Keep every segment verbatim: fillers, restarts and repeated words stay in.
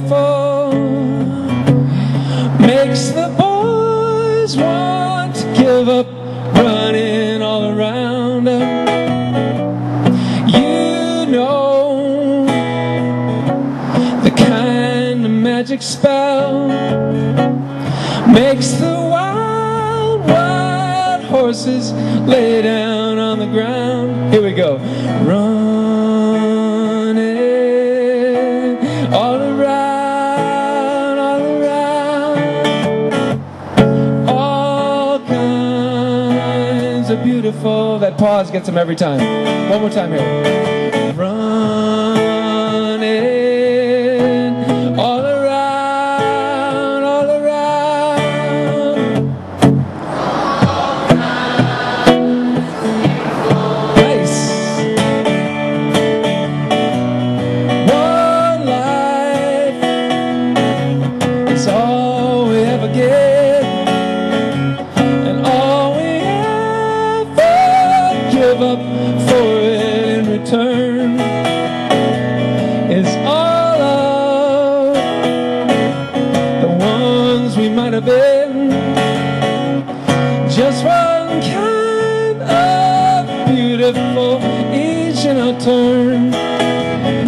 beautiful, makes the boys want to give up, running all around them. You know the kind of magic spell makes the wild, wild horses lay down on the ground. Here we go. Run. Beautiful. That pause gets them every time. One more time here. Running all around, all around. All kinds. Nice. One life is all we ever get. Up for it in return is all of the ones we might have been. Just one kind of beautiful, each in our turn.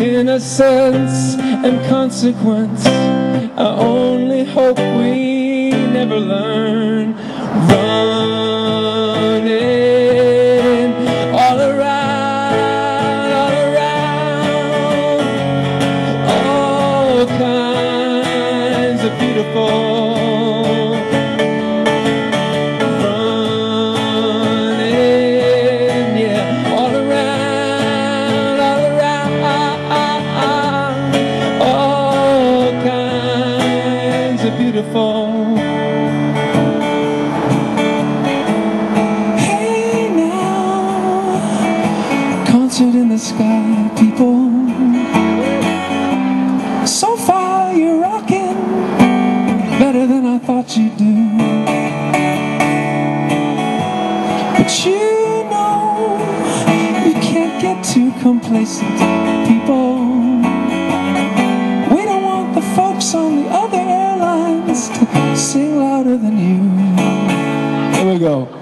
Innocence and consequence, I only hope we never learn. Running beautiful. Hey now, concert in the sky, people. So far you're rocking better than I thought you'd do. But you know you can't get too complacent, people. We don't want the folks on the other to sing louder than you. Here we go.